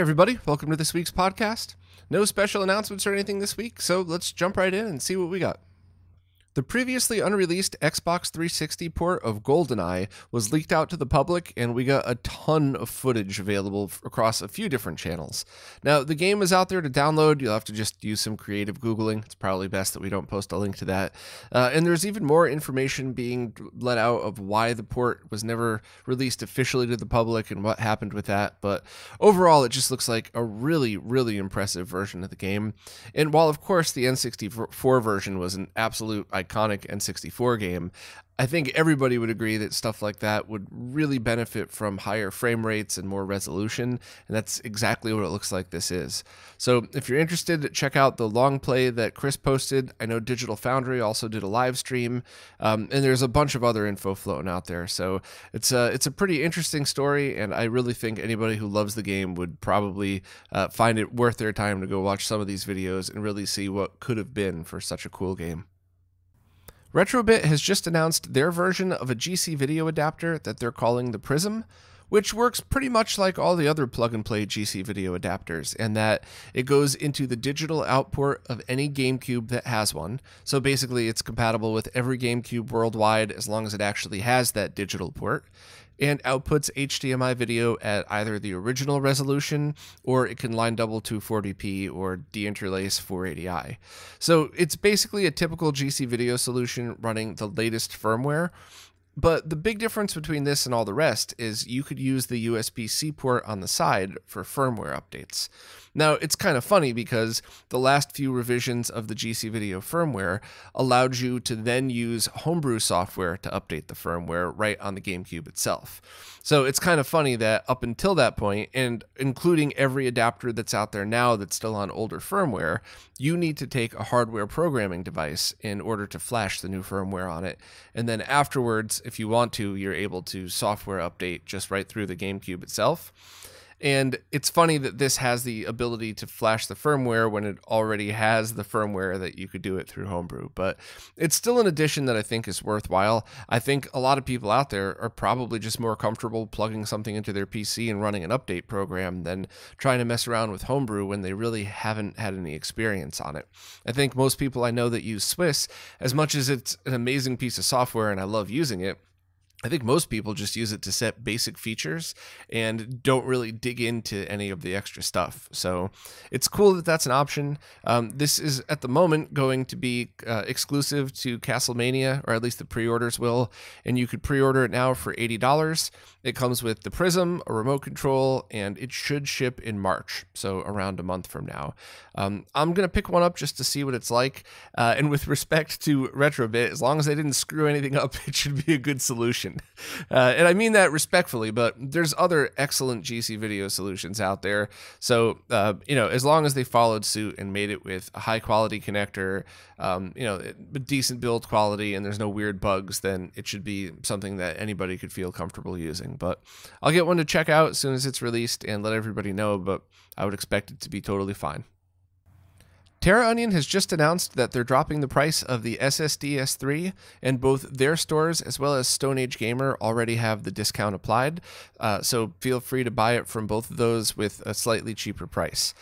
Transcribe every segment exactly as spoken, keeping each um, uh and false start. everybody. Welcome to this week's podcast. No special announcements or anything this week, so let's jump right in and see what we got. The previously unreleased Xbox three sixty port of GoldenEye was leaked out to the public, and we got a ton of footage available across a few different channels. Now, the game is out there to download. You'll have to just use some creative Googling. It's probably best that we don't post a link to that. Uh, and there's even more information being let out of why the port was never released officially to the public and what happened with that. But overall, it just looks like a really, really impressive version of the game. And while, of course, the N sixty-four version was an absolute iconic N sixty-four game, I think everybody would agree that stuff like that would really benefit from higher frame rates and more resolution, and that's exactly what it looks like this is. So if you're interested, check out the long play that Chris posted. I know Digital Foundry also did a live stream, um, and there's a bunch of other info floating out there. So it's a, it's a pretty interesting story, and I really think anybody who loves the game would probably uh, find it worth their time to go watch some of these videos and really see what could have been for such a cool game. RetroBit has just announced their version of a G C video adapter that they're calling the Prism, which works pretty much like all the other plug-and-play G C video adapters, in that it goes into the digital output of any GameCube that has one. So basically, it's compatible with every GameCube worldwide as long as it actually has that digital port, and outputs H D M I video at either the original resolution, or it can line double two forty p or deinterlace four eighty i. So it's basically a typical G C video solution running the latest firmware. But the big difference between this and all the rest is you could use the U S B C port on the side for firmware updates. Now, it's kind of funny because the last few revisions of the G C Video firmware allowed you to then use homebrew software to update the firmware right on the GameCube itself. So it's kind of funny that up until that point, and including every adapter that's out there now that's still on older firmware, you need to take a hardware programming device in order to flash the new firmware on it. And then afterwards, if you want to, you're able to software update just right through the GameCube itself. And it's funny that this has the ability to flash the firmware when it already has the firmware that you could do it through Homebrew. But it's still an addition that I think is worthwhile. I think a lot of people out there are probably just more comfortable plugging something into their P C and running an update program than trying to mess around with Homebrew when they really haven't had any experience on it. I think most people I know that use Swiss, as much as it's an amazing piece of software and I love using it, I think most people just use it to set basic features and don't really dig into any of the extra stuff. So it's cool that that's an option. Um, this is at the moment going to be uh, exclusive to Castlevania, or at least the pre-orders will, and you could pre-order it now for eighty dollars. It comes with the Prism, a remote control, and it should ship in March, so around a month from now. Um, I'm going to pick one up just to see what it's like. Uh, and with respect to RetroBit, as long as they didn't screw anything up, it should be a good solution. Uh, and I mean that respectfully, but there's other excellent G C video solutions out there. So, uh, you know, as long as they followed suit and made it with a high quality connector, um, you know, decent build quality, and there's no weird bugs, then it should be something that anybody could feel comfortable using. But I'll get one to check out as soon as it's released and let everybody know, but I would expect it to be totally fine. Terra Onion has just announced that they're dropping the price of the S S D S three, and both their stores as well as Stone Age Gamer already have the discount applied, uh, so feel free to buy it from both of those with a slightly cheaper price.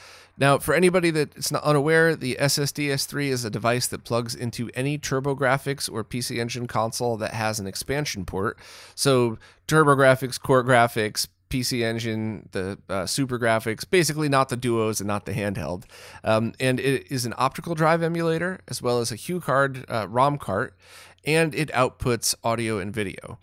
Now, for anybody that's not unaware, the S S D S three is a device that plugs into any TurboGrafx or P C Engine console that has an expansion port, so TurboGrafx, CoreGrafx, P C Engine, the uh, Super Graphics, basically not the duos and not the handheld. Um, and it is an optical drive emulator, as well as a HuCard uh, ROM cart, and it outputs audio and video.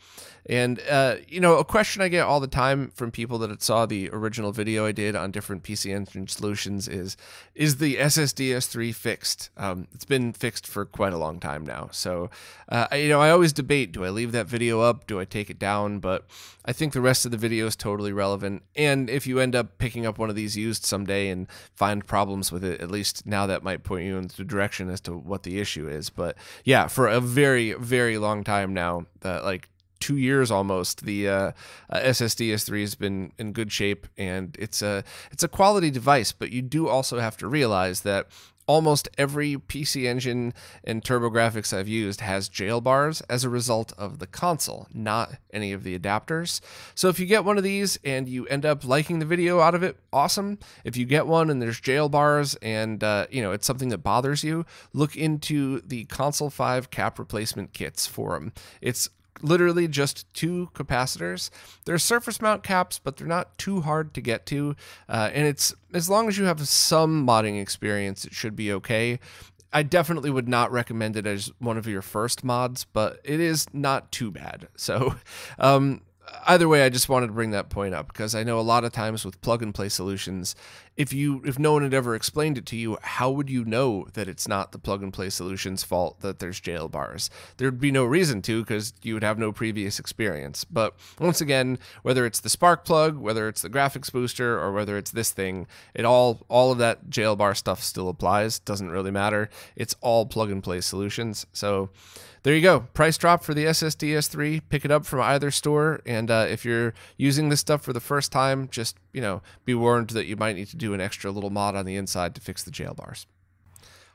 And, uh, you know, a question I get all the time from people that saw the original video I did on different P C Engine solutions is, is the S S D S three fixed? Um, it's been fixed for quite a long time now. So, uh, I, you know, I always debate, do I leave that video up? Do I take it down? But I think the rest of the video is totally relevant. And if you end up picking up one of these used someday and find problems with it, at least now that might point you in the direction as to what the issue is. But yeah, for a very, very long time now, uh, like, two years almost, the uh, uh, S S D S three has been in good shape, and it's a it's a quality device. But you do also have to realize that almost every P C Engine and TurboGrafx I've used has jail bars as a result of the console, not any of the adapters. So if you get one of these and you end up liking the video out of it, awesome. If you get one and there's jail bars and uh, you know, it's something that bothers you, look into the Console five cap replacement kits for them. It's literally just two capacitors. They're surface mount caps, but they're not too hard to get to. Uh, and it's, as long as you have some modding experience, it should be okay. I definitely would not recommend it as one of your first mods, but it is not too bad. So, um, either way, I just wanted to bring that point up because I know a lot of times with plug-and-play solutions, if you if no one had ever explained it to you, how would you know that it's not the plug-and-play solution's fault that there's jail bars? There'd be no reason to because you would have no previous experience. But once again, whether it's the spark plug, whether it's the graphics booster, or whether it's this thing, it all all of that jail bar stuff still applies. Doesn't really matter. It's all plug-and-play solutions. So there you go. Price drop for the S S D S three. Pick it up from either store. And uh, if you're using this stuff for the first time, just, you know, be warned that you might need to do an extra little mod on the inside to fix the jail bars.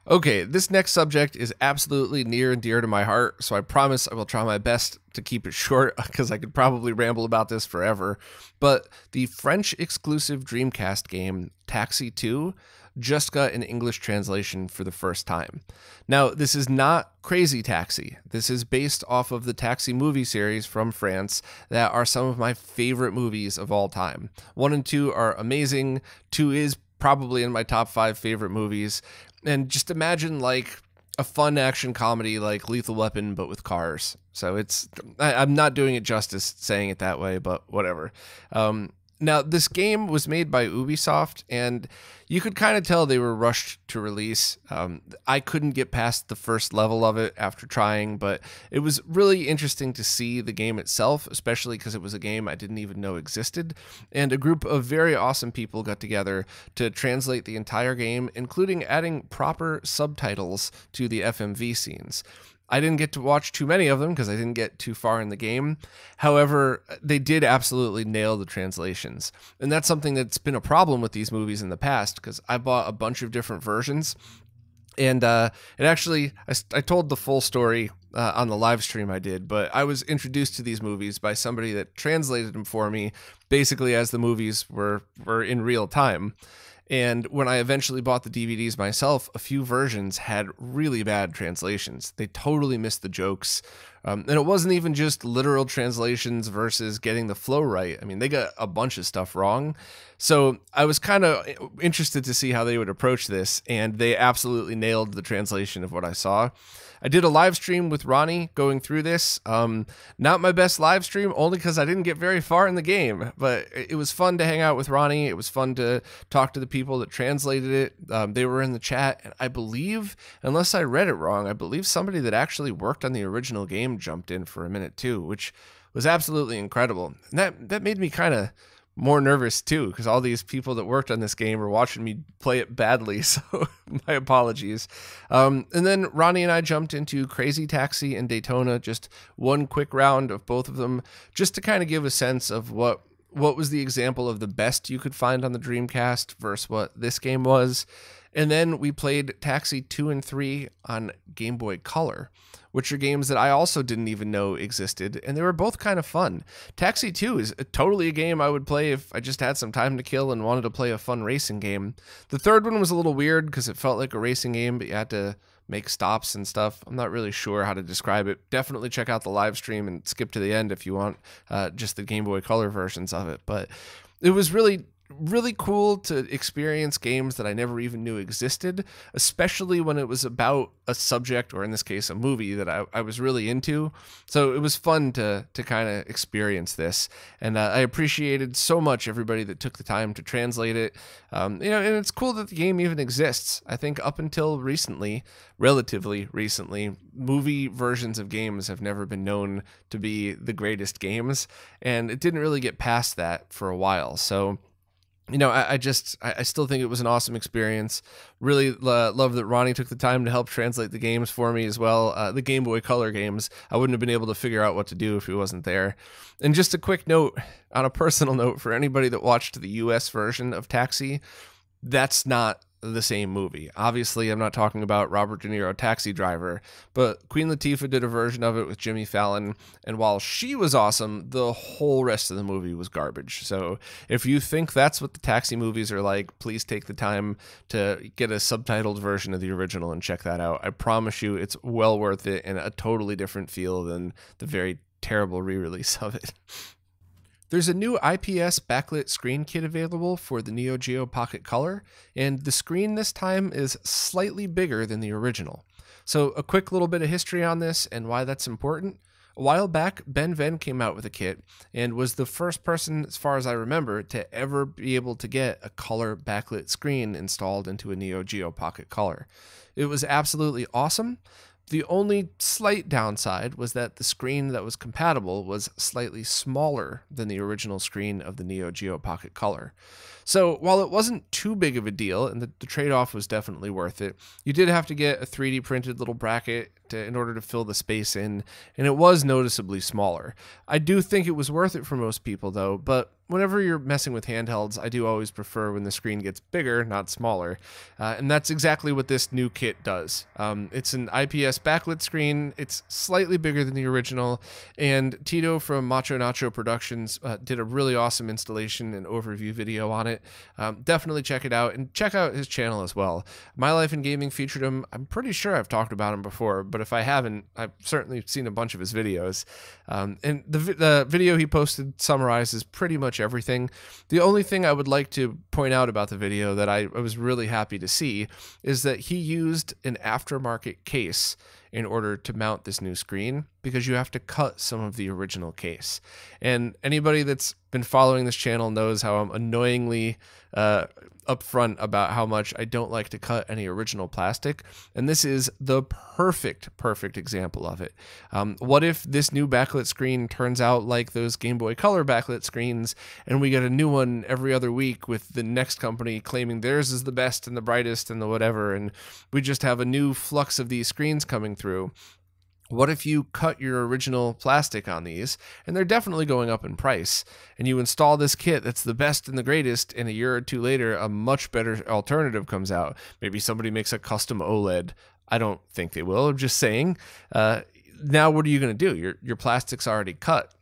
Okay, this next subject is absolutely near and dear to my heart, so I promise I will try my best to keep it short because I could probably ramble about this forever. But the French exclusive Dreamcast game Taxi two just got an English translation for the first time. Now, this is not Crazy Taxi. This is based off of the Taxi movie series from France that are some of my favorite movies of all time. One and two are amazing. Two is probably in my top five favorite movies. And just imagine like a fun action comedy like Lethal Weapon, but with cars. So it's, I, I'm not doing it justice saying it that way, but whatever. Um, Now, this game was made by Ubisoft, and you could kind of tell they were rushed to release. Um, I couldn't get past the first level of it after trying, but it was really interesting to see the game itself, especially because it was a game I didn't even know existed. And a group of very awesome people got together to translate the entire game, including adding proper subtitles to the F M V scenes. I didn't get to watch too many of them because I didn't get too far in the game. However, they did absolutely nail the translations. And that's something that's been a problem with these movies in the past because I bought a bunch of different versions. And uh, it actually, I, I told the full story uh, on the live stream I did, but I was introduced to these movies by somebody that translated them for me, basically as the movies were, were in real time. And when I eventually bought the D V Ds myself, a few versions had really bad translations. They totally missed the jokes. Um, and it wasn't even just literal translations versus getting the flow right. I mean, they got a bunch of stuff wrong. So I was kind of interested to see how they would approach this. And they absolutely nailed the translation of what I saw. I did a live stream with Ronnie going through this. Um, not my best live stream, only because I didn't get very far in the game, but it was fun to hang out with Ronnie. It was fun to talk to the people that translated it. Um, they were in the chat, and I believe, unless I read it wrong, I believe somebody that actually worked on the original game jumped in for a minute too, which was absolutely incredible. And that, that made me kind of more nervous too, because all these people that worked on this game were watching me play it badly, so my apologies. Um, and then Ronnie and I jumped into Crazy Taxi and Daytona, just one quick round of both of them, just to kind of give a sense of what what was the example of the best you could find on the Dreamcast versus what this game was. And then we played Taxi two and three on Game Boy Color, which are games that I also didn't even know existed, and they were both kind of fun. Taxi two is a, totally a game I would play if I just had some time to kill and wanted to play a fun racing game. The third one was a little weird because it felt like a racing game, but you had to make stops and stuff. I'm not really sure how to describe it. Definitely check out the live stream and skip to the end if you want uh, just the Game Boy Color versions of it, but it was really really cool to experience games that I never even knew existed, especially when it was about a subject, or in this case, a movie that I, I was really into. So it was fun to, to kind of experience this. And uh, I appreciated so much everybody that took the time to translate it. Um, you know, and it's cool that the game even exists. I think up until recently, relatively recently, movie versions of games have never been known to be the greatest games. And it didn't really get past that for a while. So you know, I, I just, I, I still think it was an awesome experience. Really uh, love that Ronnie took the time to help translate the games for me as well. Uh, the Game Boy Color games, I wouldn't have been able to figure out what to do if he wasn't there. And just a quick note, on a personal note, for anybody that watched the U S version of Taxi, that's not the same movie. Obviously, I'm not talking about Robert De Niro Taxi Driver, but Queen Latifah did a version of it with Jimmy Fallon, and while she was awesome, the whole rest of the movie was garbage. So if you think that's what the Taxi movies are like, please take the time to get a subtitled version of the original and check that out. I promise you it's well worth it, and a totally different feel than the very terrible re-release of it. There's a new I P S backlit screen kit available for the Neo Geo Pocket Color, and the screen this time is slightly bigger than the original. So a quick little bit of history on this and why that's important. A while back, Ben Venn came out with a kit and was the first person, as far as I remember, to ever be able to get a color backlit screen installed into a Neo Geo Pocket Color. It was absolutely awesome. The only slight downside was that the screen that was compatible was slightly smaller than the original screen of the Neo Geo Pocket Color. So while it wasn't too big of a deal, and the, the trade-off was definitely worth it, you did have to get a three D printed little bracket to, in order to fill the space in, and it was noticeably smaller. I do think it was worth it for most people, though, but whenever you're messing with handhelds, I do always prefer when the screen gets bigger, not smaller. Uh, and that's exactly what this new kit does. Um, it's an I P S backlit screen. It's slightly bigger than the original. And Tito from Macho Nacho Productions uh, did a really awesome installation and overview video on it. Um, definitely check it out, and check out his channel as well. My Life in Gaming featured him. I'm pretty sure I've talked about him before, but if I haven't, I've certainly seen a bunch of his videos. Um, and the, vi the video he posted summarizes pretty much everything. The only thing I would like to point out about the video that I, I was really happy to see is that he used an aftermarket case in order to mount this new screen, because you have to cut some of the original case. And anybody that's been following this channel knows how I'm annoyingly uh, upfront about how much I don't like to cut any original plastic. And this is the perfect, perfect example of it. Um, what if this new backlit screen turns out like those Game Boy Color backlit screens, and we get a new one every other week with the next company claiming theirs is the best and the brightest and the whatever, and we just have a new flux of these screens coming through? What if you cut your original plastic on these, and they're definitely going up in price, and you install this kit that's the best and the greatest, and a year or two later, a much better alternative comes out? Maybe somebody makes a custom OLED. I don't think they will, I'm just saying. Uh, now what are you going to do? Your, your plastic's already cut.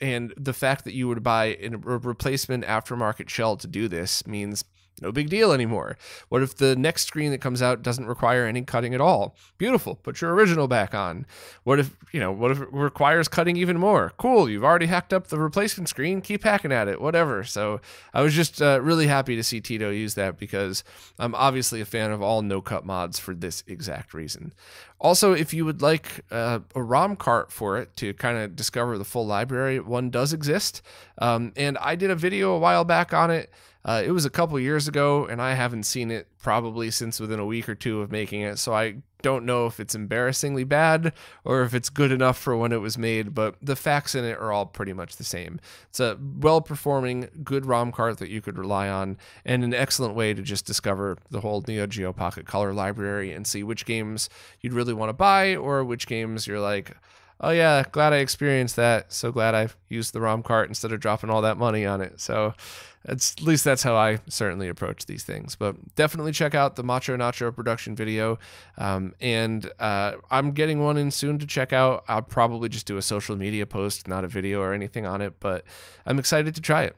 And the fact that you would buy a replacement aftermarket shell to do this means no big deal anymore. What if the next screen that comes out doesn't require any cutting at all? Beautiful. Put your original back on. What if, you know, what if it requires cutting even more? Cool. You've already hacked up the replacement screen. Keep hacking at it, whatever. So I was just uh, really happy to see Tito use that, because I'm obviously a fan of all no cut mods for this exact reason. Also, if you would like uh, a ROM cart for it to kind of discover the full library, one does exist. Um, and I did a video a while back on it. Uh, it was a couple years ago, and I haven't seen it probably since within a week or two of making it, so I don't know if it's embarrassingly bad or if it's good enough for when it was made, but the facts in it are all pretty much the same. It's a well-performing, good ROM cart that you could rely on, and an excellent way to just discover the whole Neo Geo Pocket Color library and see which games you'd really want to buy, or which games you're like, oh yeah, glad I experienced that. So glad I used the ROM cart instead of dropping all that money on it. So it's, at least that's how I certainly approach these things. But definitely check out the Macho Nacho production video. Um, and uh, I'm getting one in soon to check out. I'll probably just do a social media post, not a video or anything on it, but I'm excited to try it.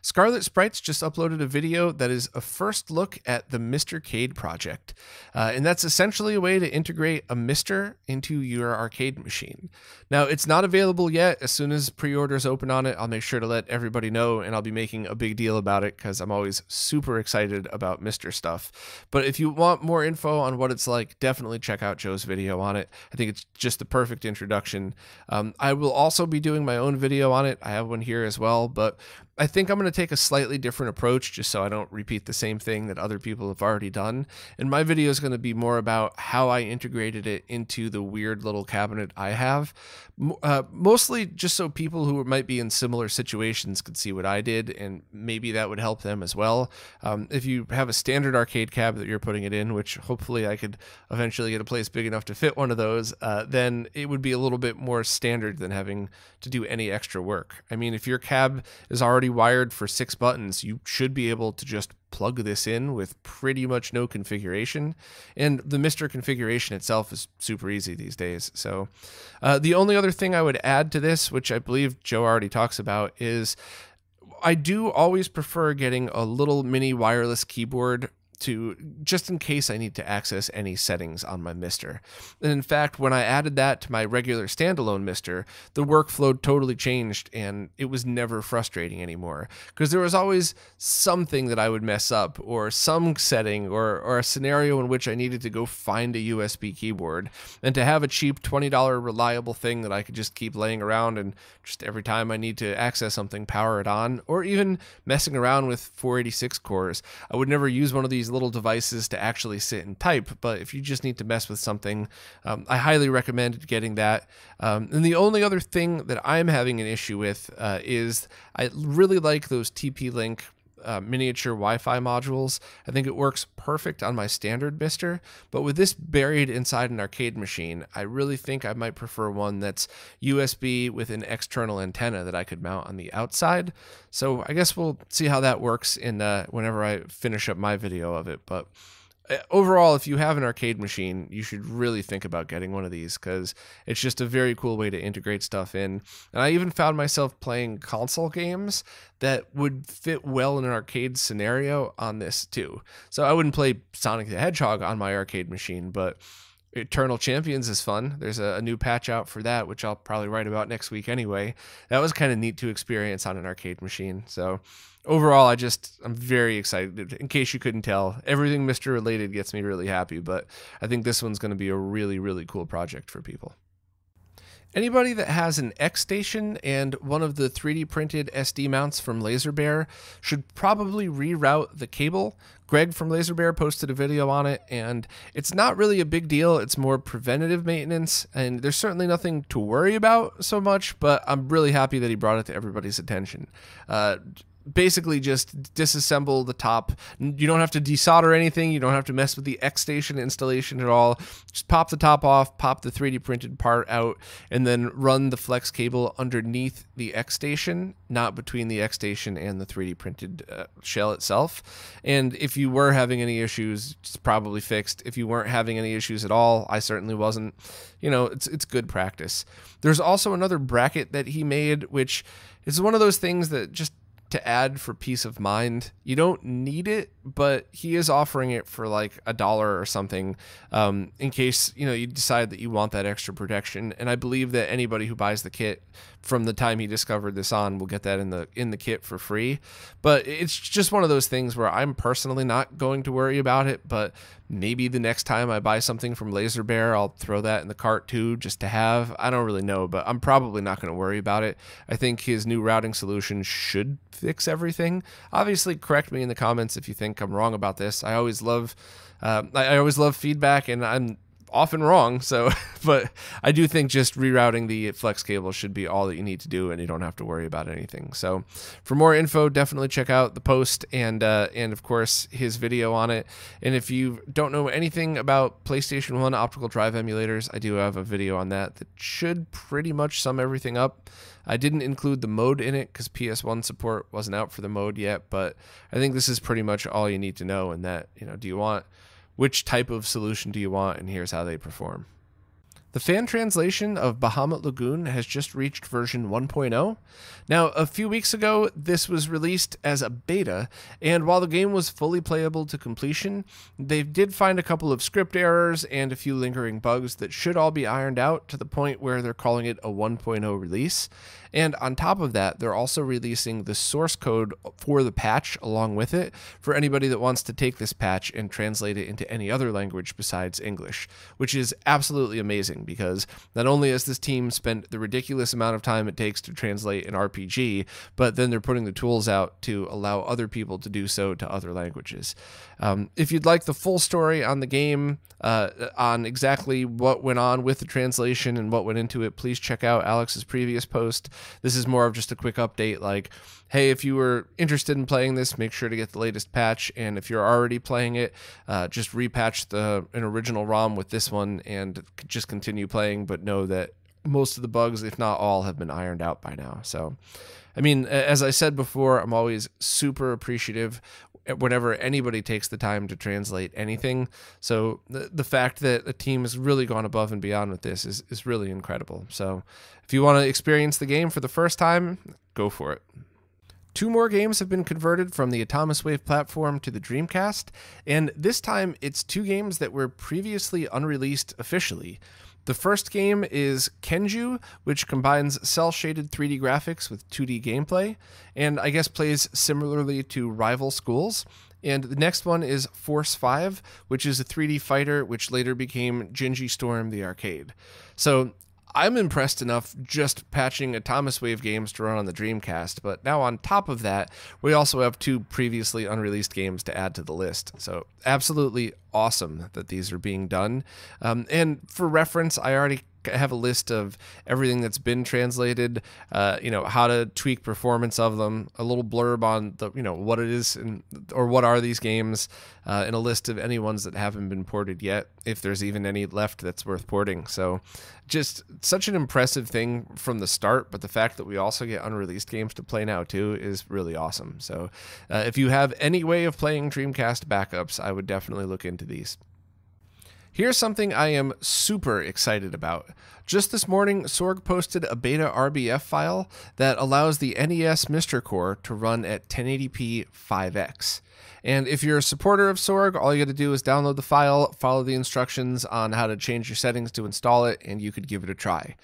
Scarlet Sprites just uploaded a video that is a first look at the MiSTer Cade project, uh, and that's essentially a way to integrate a MiSTer into your arcade machine. Now, it's not available yet. As soon as pre-orders open on it, I'll make sure to let everybody know, and I'll be making a big deal about it, because I'm always super excited about MiSTer stuff. But if you want more info on what it's like, definitely check out Joe's video on it. I think it's just the perfect introduction. Um, I will also be doing my own video on it. I have one here as well, but I think I'm going to take a slightly different approach just so I don't repeat the same thing that other people have already done. And my video is going to be more about how I integrated it into the weird little cabinet I have, uh, mostly just so people who might be in similar situations could see what I did, and maybe that would help them as well. Um, if you have a standard arcade cab that you're putting it in, which hopefully I could eventually get a place big enough to fit one of those, uh, then it would be a little bit more standard than having to do any extra work. I mean, if your cab is already wired for six buttons, you should be able to just plug this in with pretty much no configuration, and the MiSTer configuration itself is super easy these days. So uh, the only other thing I would add to this, which I believe Joe already talks about, is I do always prefer getting a little mini wireless keyboard to just in case I need to access any settings on my MiSTer. And in fact, when I added that to my regular standalone MiSTer, the workflow totally changed and it was never frustrating anymore, because there was always something that I would mess up, or some setting, or, or a scenario in which I needed to go find a U S B keyboard. And to have a cheap twenty dollar reliable thing that I could just keep laying around and just every time I need to access something, power it on, or even messing around with four eighty-six cores. I would never use one of these little devices to actually sit and type, but if you just need to mess with something, um, I highly recommend getting that. Um, and the only other thing that I'm having an issue with uh, is I really like those T P-Link Uh, miniature Wi-Fi modules. I think it works perfect on my standard MiSTer, but with this buried inside an arcade machine, I really think I might prefer one that's U S B with an external antenna that I could mount on the outside. So I guess we'll see how that works in uh, whenever I finish up my video of it. But overall, if you have an arcade machine, you should really think about getting one of these, because it's just a very cool way to integrate stuff in. And I even found myself playing console games that would fit well in an arcade scenario on this too. So I wouldn't play Sonic the Hedgehog on my arcade machine, but Eternal Champions is fun. There's a, a new patch out for that, which I'll probably write about next week anyway. That was kind of neat to experience on an arcade machine. So overall, I just, I'm very excited. In case you couldn't tell, everything MiSTer related gets me really happy, but I think this one's going to be a really, really cool project for people. Anybody that has an X station and one of the three D printed S D mounts from Laser Bear should probably reroute the cable. Greg from Laser Bear posted a video on it, and it's not really a big deal. It's more preventative maintenance, and there's certainly nothing to worry about so much, but I'm really happy that he brought it to everybody's attention. Uh, Basically just disassemble the top. You don't have to desolder anything. You don't have to mess with the X station installation at all. Just pop the top off, pop the three D printed part out, and then run the flex cable underneath the X station, not between the X station and the three D printed uh, shell itself. And if you were having any issues, it's probably fixed. If you weren't having any issues at all, I certainly wasn't. You know, it's, it's good practice. There's also another bracket that he made, which is one of those things that just to add for peace of mind. You don't need it, but he is offering it for like a dollar or something um, in case, you know, you decide that you want that extra protection. And I believe that anybody who buys the kit from the time he discovered this on will get that in the in the kit for free. But it's just one of those things where I'm personally not going to worry about it, but maybe the next time I buy something from Laser Bear, I'll throw that in the cart too, just to have. I don't really know, but I'm probably not going to worry about it. I think his new routing solution should fix everything. Obviously, correct me in the comments if you think I'm wrong about this. I always love, uh, I always love feedback, and I'm often wrong. So, but I do think just rerouting the flex cable should be all that you need to do, and you don't have to worry about anything. So for more info, definitely check out the post and, uh, and of course his video on it. And if you don't know anything about PlayStation one optical drive emulators, I do have a video on that that should pretty much sum everything up. I didn't include the mode in it because P S one support wasn't out for the mode yet, but I think this is pretty much all you need to know, and that, you know, do you want, which type of solution do you want, and here's how they perform. The fan translation of Bahamut Lagoon has just reached version one point oh. Now, a few weeks ago, this was released as a beta, and while the game was fully playable to completion, they did find a couple of script errors and a few lingering bugs that should all be ironed out to the point where they're calling it a one point oh release. And on top of that, they're also releasing the source code for the patch along with it for anybody that wants to take this patch and translate it into any other language besides English, which is absolutely amazing because not only has this team spent the ridiculous amount of time it takes to translate an R P G, but then they're putting the tools out to allow other people to do so to other languages. Um, if you'd like the full story on the game, uh, on exactly what went on with the translation and what went into it, please check out Alex's previous post. This is more of just a quick update like, hey, if you were interested in playing this, make sure to get the latest patch. And if you're already playing it, uh, just repatch the, an original ROM with this one and just continue playing, but know that most of the bugs, if not all, have been ironed out by now. So, I mean, as I said before, I'm always super appreciative whenever anybody takes the time to translate anything. So the, the fact that the team has really gone above and beyond with this is, is really incredible. So if you want to experience the game for the first time, go for it. Two more games have been converted from the Atomiswave platform to the Dreamcast, and this time it's two games that were previously unreleased officially. The first game is Kenju, which combines cel-shaded three D graphics with two D gameplay, and I guess plays similarly to Rival Schools. And the next one is Force five, which is a three D fighter, which later became Gingy Storm the Arcade. So I'm impressed enough just patching Atomiswave games to run on the Dreamcast, but now on top of that, we also have two previously unreleased games to add to the list. So absolutely awesome that these are being done. Um, and for reference, I already have a list of everything that's been translated, uh, you know, how to tweak performance of them, a little blurb on the, you know, what it is and or what are these games, uh, and a list of any ones that haven't been ported yet, if there's even any left that's worth porting. So just such an impressive thing from the start, but the fact that we also get unreleased games to play now too is really awesome. So uh, if you have any way of playing Dreamcast backups, I would definitely look into these. Here's something I am super excited about. Just this morning, Sorg posted a beta R B F file that allows the N E S MiSTer core to run at ten eighty p five X. And if you're a supporter of Sorg, all you got to do is download the file, follow the instructions on how to change your settings to install it, and you could give it a try.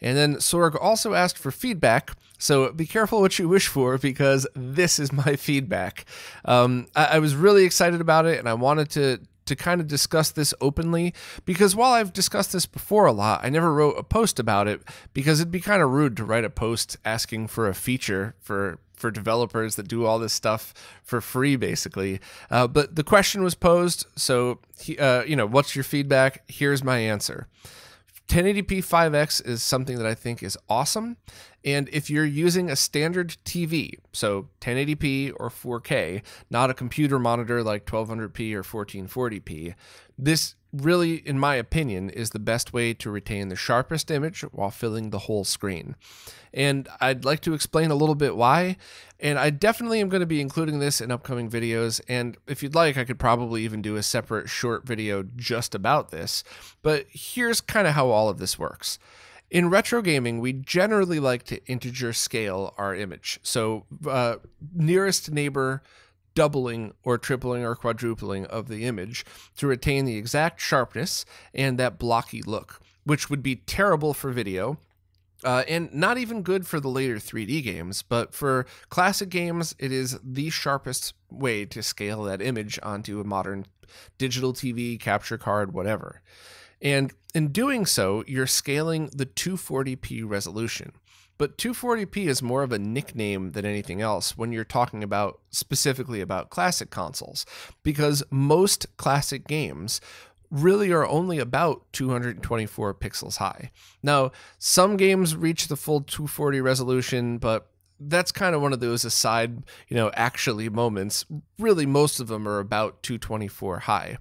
And then Sorg also asked for feedback, so be careful what you wish for, because this is my feedback. Um, I, I was really excited about it, and I wanted to to kind of discuss this openly, because while I've discussed this before a lot, I never wrote a post about it because it'd be kind of rude to write a post asking for a feature for for developers that do all this stuff for free, basically. Uh, but the question was posed, so he, uh, you know, what's your feedback? Here's my answer. ten eighty p five X is something that I think is awesome. And if you're using a standard T V, so ten eighty p or four K, not a computer monitor like twelve hundred p or fourteen forty p, this really, in my opinion, is the best way to retain the sharpest image while filling the whole screen. And I'd like to explain a little bit why, and I definitely am going to be including this in upcoming videos, and if you'd like, I could probably even do a separate short video just about this, but here's kind of how all of this works. In retro gaming, we generally like to integer scale our image, so uh, nearest neighbor doubling or tripling or quadrupling of the image to retain the exact sharpness and that blocky look, which would be terrible for video. Uh, and not even good for the later three D games, but for classic games, it is the sharpest way to scale that image onto a modern digital T V, capture card, whatever. And in doing so, you're scaling the two forty p resolution. But two forty p is more of a nickname than anything else when you're talking about specifically about classic consoles, because most classic games really are only about two hundred twenty-four pixels high. Now, some games reach the full two forty resolution, but that's kind of one of those aside, you know, actually moments. Really, most of them are about two twenty-four high.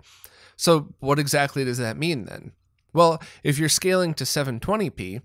So what exactly does that mean then? Well, if you're scaling to seven twenty p,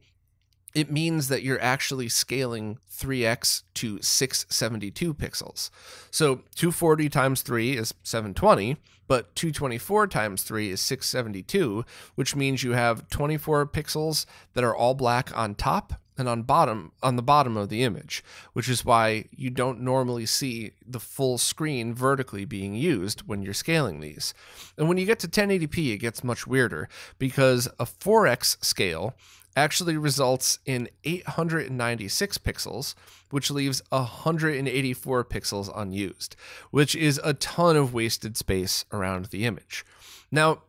it means that you're actually scaling three X to six seventy-two pixels. So two forty times three is seven twenty, but two twenty-four times three is six seventy-two, which means you have twenty-four pixels that are all black on top and on bottom on the bottom of the image, which is why you don't normally see the full screen vertically being used when you're scaling these. And when you get to ten eighty p, it gets much weirder, because a four X scale actually results in eight hundred ninety-six pixels, which leaves one hundred eighty-four pixels unused, which is a ton of wasted space around the image. Now,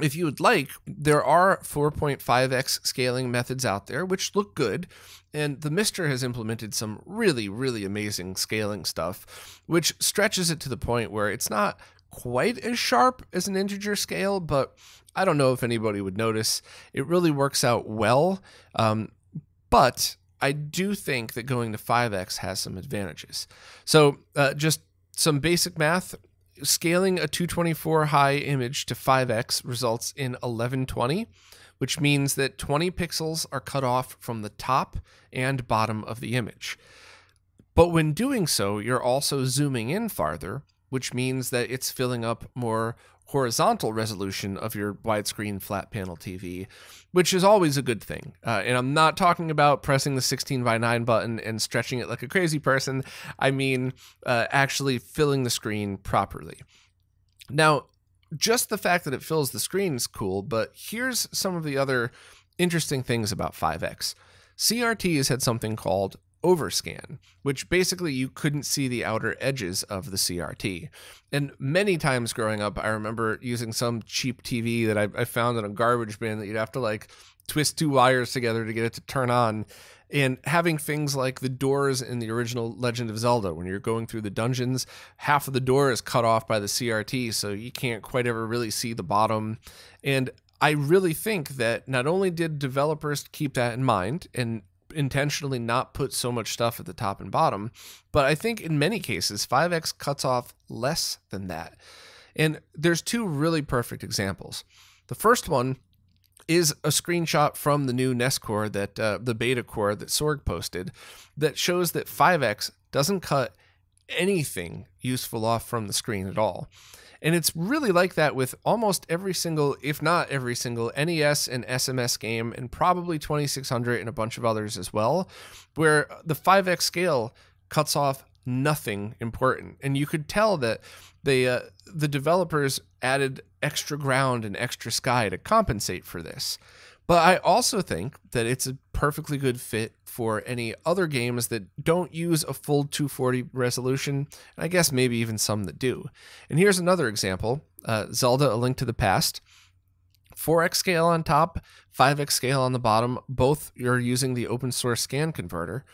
if you would like, there are four point five x scaling methods out there, which look good, and the MiSTer has implemented some really, really amazing scaling stuff, which stretches it to the point where it's not quite as sharp as an integer scale, but I don't know if anybody would notice. It really works out well, um, but I do think that going to five x has some advantages. So uh, just some basic math. Scaling a two twenty-four high image to five x results in eleven twenty, which means that twenty pixels are cut off from the top and bottom of the image. But when doing so, you're also zooming in farther, which means that it's filling up more horizontal resolution of your widescreen flat panel T V, which is always a good thing. Uh, and I'm not talking about pressing the sixteen by nine button and stretching it like a crazy person. I mean, uh, actually filling the screen properly. Now, just the fact that it fills the screen is cool, but here's some of the other interesting things about five x. C R Ts had something called overscan, which basically you couldn't see the outer edges of the C R T. And many times growing up, I remember using some cheap T V that I, I found in a garbage bin that you'd have to like twist two wires together to get it to turn on, and having things like the doors in the original Legend of Zelda, when you're going through the dungeons, half of the door is cut off by the C R T, so you can't quite ever really see the bottom. And I really think that not only did developers keep that in mind and intentionally not put so much stuff at the top and bottom, but I think in many cases five x cuts off less than that. And there's two really perfect examples. The first one is a screenshot from the new N E S core, that uh, the beta core that Sorg posted, that shows that five x doesn't cut anything useful off from the screen at all. And it's really like that with almost every single, if not every single, N E S and S M S game, and probably twenty-six hundred and a bunch of others as well, where the five x scale cuts off nothing important. And you could tell that they, uh, the developers added extra ground and extra sky to compensate for this. But I also think that it's a perfectly good fit for any other games that don't use a full two forty resolution, and I guess maybe even some that do. And here's another example, uh, Zelda: A Link to the Past. four x scale on top, five x scale on the bottom, both you're using the open source scan converter.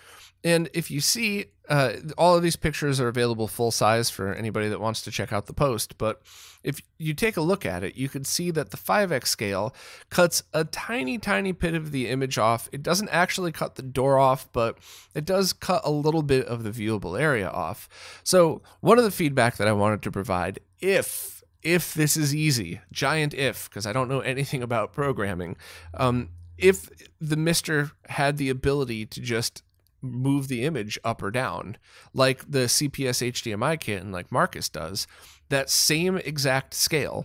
And if you see, uh, all of these pictures are available full size for anybody that wants to check out the post, but if you take a look at it, you can see that the five x scale cuts a tiny, tiny bit of the image off. It doesn't actually cut the door off, but it does cut a little bit of the viewable area off. So one of the feedback that I wanted to provide, if If this is easy, giant if, because I don't know anything about programming, um, if the MiSTer had the ability to just move the image up or down, like the C P S H D M I kit and like Marcus does, that same exact scale.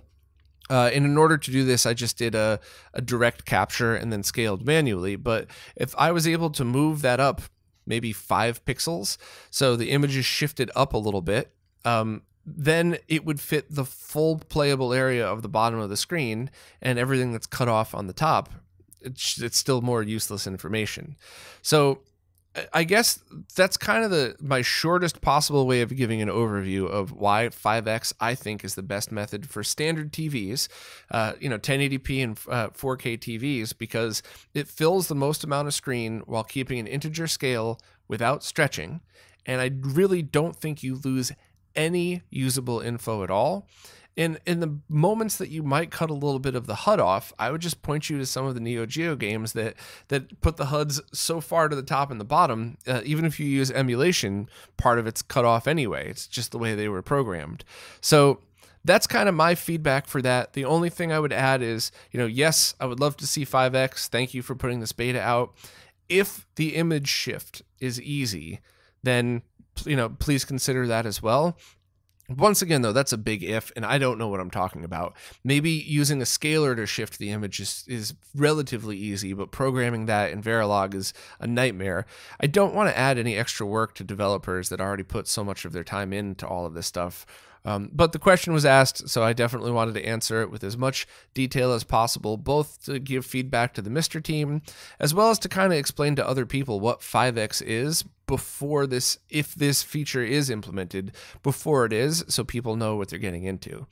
Uh, and in order to do this, I just did a, a direct capture and then scaled manually. But if I was able to move that up maybe five pixels, so the image is shifted up a little bit, um, then it would fit the full playable area of the bottom of the screen, and everything that's cut off on the top, it's, it's still more useless information. So I guess that's kind of the my shortest possible way of giving an overview of why five x I think is the best method for standard T Vs, uh, you know, ten eighty p and uh, four K T Vs, because it fills the most amount of screen while keeping an integer scale without stretching, and I really don't think you lose any usable info at all. And in the moments that you might cut a little bit of the H U D off, I would just point you to some of the Neo Geo games that that put the H U Ds so far to the top and the bottom, uh, even if you use emulation, part of it's cut off anyway. It's just the way they were programmed. So that's kind of my feedback for that. The only thing I would add is, you know, yes, I would love to see five x. Thank you for putting this beta out. If the image shift is easy, then you know, please consider that as well. Once again, though, that's a big if, and I don't know what I'm talking about. Maybe using a scaler to shift the image is, is relatively easy, but programming that in Verilog is a nightmare. I don't want to add any extra work to developers that already put so much of their time into all of this stuff. Um, but the question was asked, so I definitely wanted to answer it with as much detail as possible, both to give feedback to the MiSTer team, as well as to kind of explain to other people what five X is before this, if this feature is implemented, before it is, so people know what they're getting into.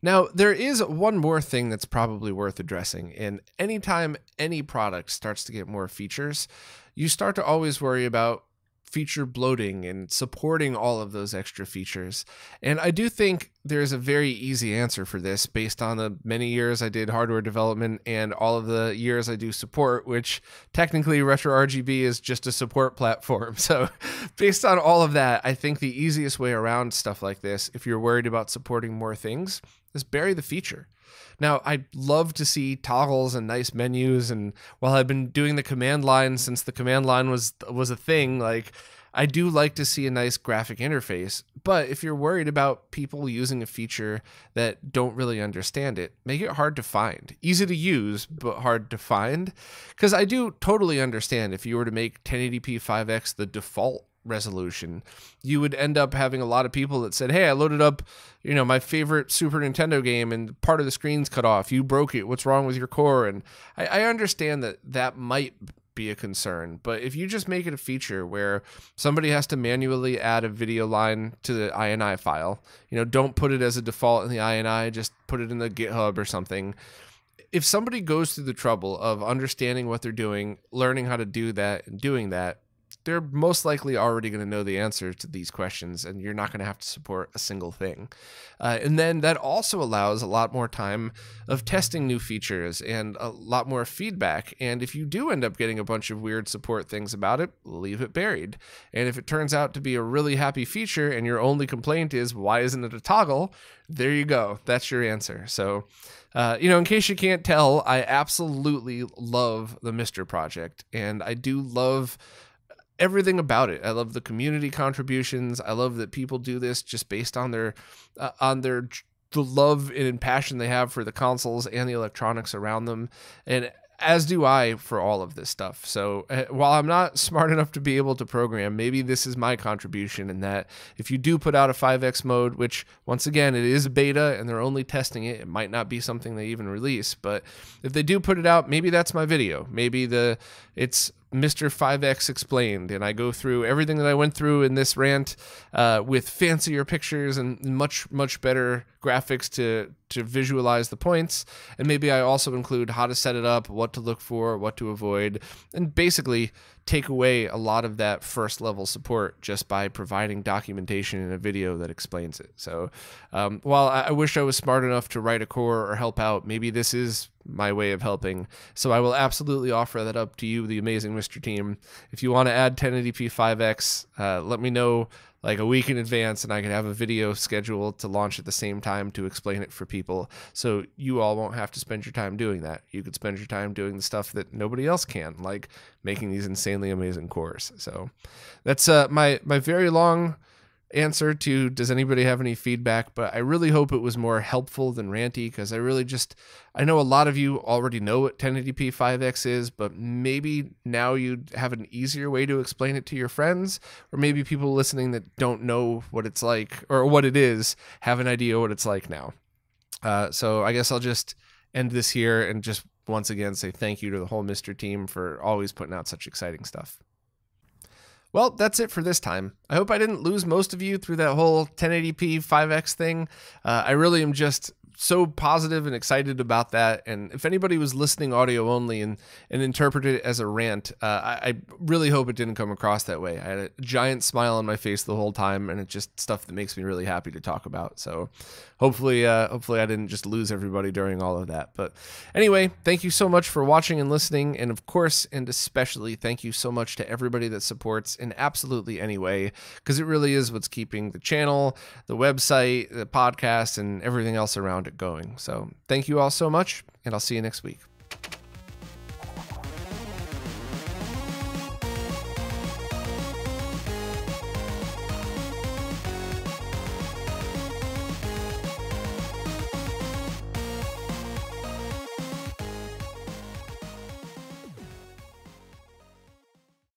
Now, there is one more thing that's probably worth addressing, and anytime any product starts to get more features, you start to always worry about feature bloating and supporting all of those extra features. And I do think there's a very easy answer for this based on the many years I did hardware development and all of the years I do support, which technically RetroRGB is just a support platform. So based on all of that, I think the easiest way around stuff like this, if you're worried about supporting more things, is bury the feature. Now, I love to see toggles and nice menus, and while I've been doing the command line since the command line was was a thing, like, I do like to see a nice graphic interface, but if you're worried about people using a feature that don't really understand it, make it hard to find. Easy to use, but hard to find, because I do totally understand if you were to make ten eighty p five X the default resolution, you would end up having a lot of people that said, hey, I loaded up, you know, my favorite Super Nintendo game and part of the screen's cut off. You broke it. What's wrong with your core? And I, I understand that that might be a concern, but if you just make it a feature where somebody has to manually add a video line to the I N I file, you know, don't put it as a default in the I N I, just put it in the GitHub or something. If somebody goes through the trouble of understanding what they're doing, learning how to do that and doing that, they're most likely already going to know the answer to these questions, and you're not going to have to support a single thing. Uh, and then that also allows a lot more time of testing new features and a lot more feedback. And if you do end up getting a bunch of weird support things about it, leave it buried. And if it turns out to be a really happy feature and your only complaint is, why isn't it a toggle? There you go. That's your answer. So, uh, you know, in case you can't tell, I absolutely love the MiSTer project, and I do love everything about it. I love the community contributions. I love that people do this just based on their, uh, on their the love and passion they have for the consoles and the electronics around them, and as do I for all of this stuff. So uh, while I'm not smart enough to be able to program, maybe this is my contribution in that if you do put out a five X mode, which once again it is beta and they're only testing it, it might not be something they even release. But if they do put it out, maybe that's my video. Maybe the it's MiSTer five X explained, and I go through everything that I went through in this rant uh, with fancier pictures and much, much better graphics to, to visualize the points. And maybe I also include how to set it up, what to look for, what to avoid, and basically take away a lot of that first level support just by providing documentation in a video that explains it. So um, while I wish I was smart enough to write a core or help out, maybe this is my way of helping. So I will absolutely offer that up to you, the amazing MiSTer team. If you want to add ten eighty p five X, uh, let me know like a week in advance, and I can have a video scheduled to launch at the same time to explain it for people. So you all won't have to spend your time doing that. You could spend your time doing the stuff that nobody else can, like making these insanely amazing cores. So that's uh, my, my very long answer to, does anybody have any feedback? But I really hope it was more helpful than ranty, because I really just, I know a lot of you already know what ten eighty p five X is, but maybe now you have an easier way to explain it to your friends, or maybe people listening that don't know what it's like or what it is have an idea what it's like now. Uh, so I guess I'll just end this here and just once again say thank you to the whole MiSTer team for always putting out such exciting stuff. Well, that's it for this time. I hope I didn't lose most of you through that whole ten eighty p five X thing. Uh, I really am just so positive and excited about that. And if anybody was listening audio only and, and interpreted it as a rant, uh, I, I really hope it didn't come across that way. I had a giant smile on my face the whole time, and it's just stuff that makes me really happy to talk about. So hopefully, uh, hopefully I didn't just lose everybody during all of that. But anyway, thank you so much for watching and listening. And of course, and especially thank you so much to everybody that supports in absolutely any way, because it really is what's keeping the channel, the website, the podcast, and everything else around it going. So thank you all so much, and I'll see you next week.